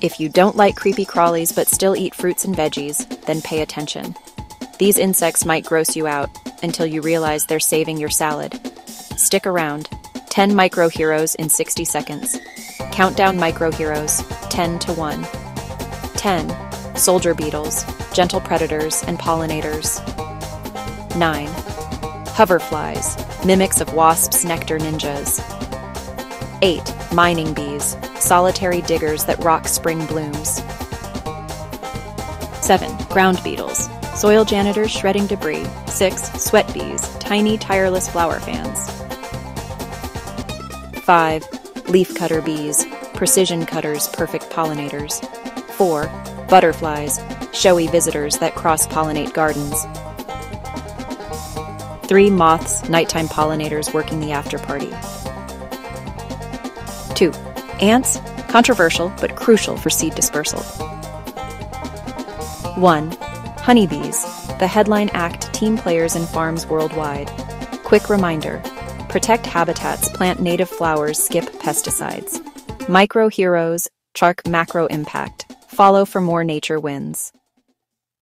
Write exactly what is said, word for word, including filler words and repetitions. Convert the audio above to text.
If you don't like creepy crawlies but still eat fruits and veggies, then pay attention. These insects might gross you out until you realize they're saving your salad. Stick around. ten micro heroes in sixty seconds. Countdown micro heroes, ten to one. ten. Soldier beetles, gentle predators, and pollinators. nine. Hoverflies, mimics of wasps' nectar ninjas. eight. Mining bees, solitary diggers that rock spring blooms. seven. Ground beetles, soil janitors shredding debris. six. Sweat bees, tiny tireless flower fans. five. Leafcutter bees, precision cutters, perfect pollinators. four. Butterflies, showy visitors that cross-pollinate gardens. three. Moths, nighttime pollinators working the after-party. two. Ants, controversial but crucial for seed dispersal. one. Honeybees, the headline act team players in farms worldwide. Quick reminder, protect habitats, plant native flowers, skip pesticides. Micro heroes, track macro impact. Follow for more nature wins.